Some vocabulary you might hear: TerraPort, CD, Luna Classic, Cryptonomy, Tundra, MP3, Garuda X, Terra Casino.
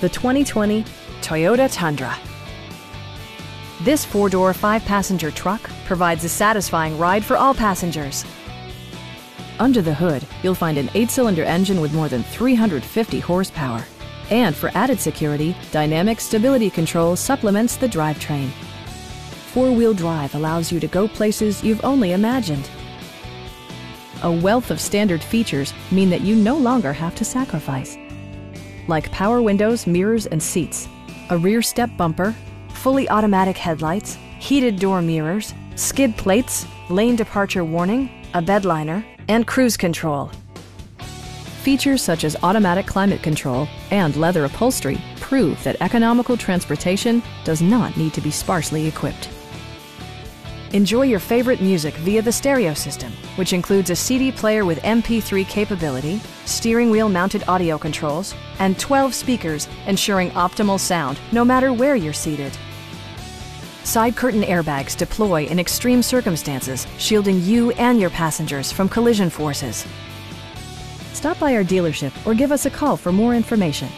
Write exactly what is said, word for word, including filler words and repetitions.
the twenty twenty Toyota Tundra. This four-door, five-passenger truck provides a satisfying ride for all passengers. Under the hood, you'll find an eight-cylinder engine with more than three hundred fifty horsepower. And for added security, dynamic stability control supplements the drivetrain. Four-wheel drive allows you to go places you've only imagined. A wealth of standard features mean that you no longer have to sacrifice, like power windows, mirrors, and seats, a rear step bumper, fully automatic headlights, heated door mirrors, skid plates, lane departure warning, a bed liner, and cruise control. Features such as automatic climate control and leather upholstery prove that economical transportation does not need to be sparsely equipped. Enjoy your favorite music via the stereo system, which includes a C D player with M P three capability, steering wheel mounted audio controls, and twelve speakers, ensuring optimal sound no matter where you're seated. Side curtain airbags deploy in extreme circumstances, shielding you and your passengers from collision forces. Stop by our dealership or give us a call for more information.